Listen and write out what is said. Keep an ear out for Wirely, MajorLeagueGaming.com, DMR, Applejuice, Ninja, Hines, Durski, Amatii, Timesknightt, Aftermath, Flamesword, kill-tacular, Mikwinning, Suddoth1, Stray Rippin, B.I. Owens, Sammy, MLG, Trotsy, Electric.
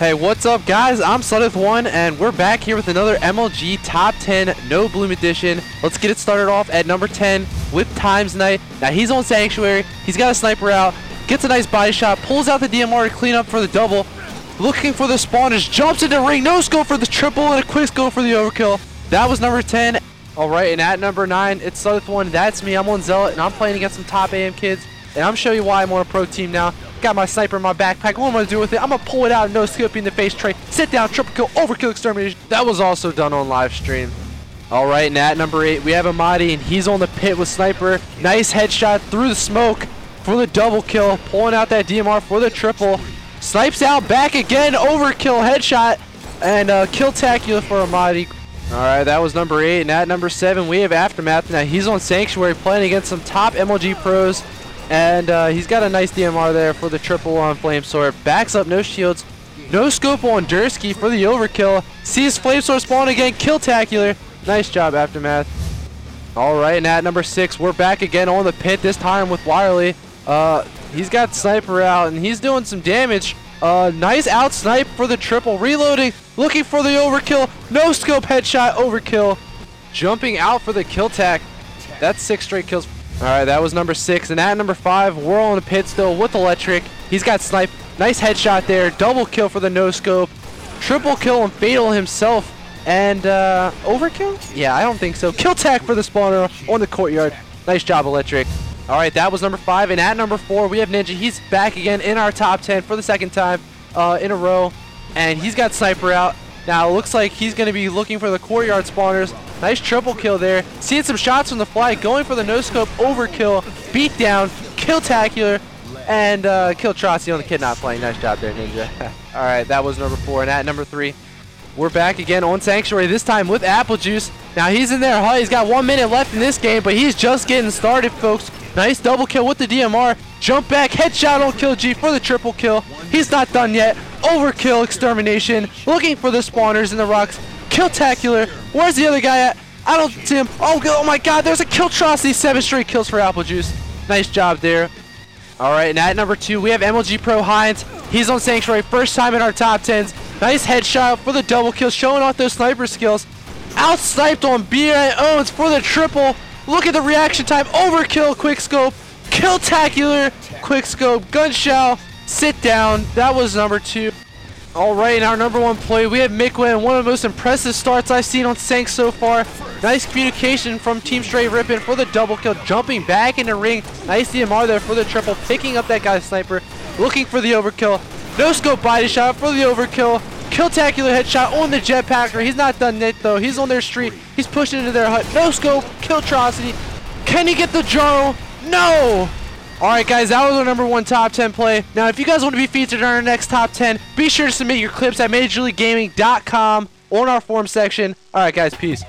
Hey, what's up guys? I'm Suddoth1 and we're back here with another MLG Top 10 No Bloom Edition. Let's get it started off at number 10 with Timesknightt. Now he's on Sanctuary, he's got a sniper out, gets a nice body shot, pulls out the DMR to clean up for the double, looking for the spawners, jumps into the ring, no scope for the triple and a quick scope for the overkill. That was number 10. Alright, and at number 9, it's Suddoth1, that's me, I'm on Zealot and I'm playing against some top AM kids. And I'm showing you why I'm on a pro team now. Got my sniper in my backpack. What am I going to do with it? I'm going to pull it out and no scope in the face tray. Sit down, triple kill, overkill, extermination. That was also done on live stream. Alright, and at number 8, we have Amatii, and he's on the pit with sniper. Nice headshot through the smoke for the double kill. Pulling out that DMR for the triple. Snipes out, back again, overkill, headshot, and kill-tacular for Amatii. Alright, that was number 8, and at number 7, we have Aftermath. Now, he's on Sanctuary playing against some top MLG pros. And he's got a nice DMR there for the triple on Flamesword. Backs up, no shields, no scope on Durski for the overkill. Sees Flamesword spawn again, kill-tacular. Nice job, Aftermath. Alright, and at number 6, we're back again on the pit, this time with Wirely. He's got sniper out, and he's doing some damage. Nice out-snipe for the triple, reloading, looking for the overkill. No scope, headshot, overkill. Jumping out for the kill-tac. That's 6 straight kills. Alright, that was number 6, and at number 5, we're on the pit still with Electric. He's got snipe, nice headshot there, double kill for the no-scope, triple kill and fatal himself, and overkill? Yeah, I don't think so. Kill tag for the spawner on the courtyard. Nice job, Electric. Alright, that was number 5, and at number 4, we have Ninja. He's back again in our top 10 for the second time in a row, and he's got sniper out. Now, it looks like he's going to be looking for the courtyard spawners. Nice triple kill there. Seeing some shots from the fly, going for the no-scope, overkill, beatdown, kill-tacular, and kill Trotsy on the kid not playing. Nice job there, Ninja. Alright, that was number 4. And at number 3, we're back again on Sanctuary, this time with Applejuice. Now, he's in there. He's got 1 minute left in this game, but he's just getting started, folks. Nice double kill with the DMR. Jump back, headshot on Kill G for the triple kill. He's not done yet. Overkill, extermination, looking for the spawners in the rocks, kill-tacular. Where's the other guy at? I don't see him. Oh my god, there's a kill Trotsy. 7 straight kills for Applejuice. Nice job there. Alright, and at number 2, we have MLG Pro Hines. He's on Sanctuary, first time in our top 10s. Nice headshot for the double kill, showing off those sniper skills. Out-sniped on B.I. Owens for the triple. Look at the reaction time, overkill, quick scope, kill-tacular, quick scope, gun shell. Sit down. That was number 2. Alright, in our number 1 play, we have Mikwinning, one of the most impressive starts I've seen on Sank so far. Nice communication from Team Stray Rippin for the double kill, jumping back in the ring. Nice DMR there for the triple, picking up that guy's sniper, looking for the overkill. No scope body shot for the overkill. Kill-tacular headshot on the jetpacker. He's not done yet though. He's on their street. He's pushing into their hut. No scope. Kill Trotsy. Can he get the journal? No! Alright guys, that was our number 1 top 10 play. Now if you guys want to be featured on our next top 10, be sure to submit your clips at MajorLeagueGaming.com on our forum section. Alright guys, peace.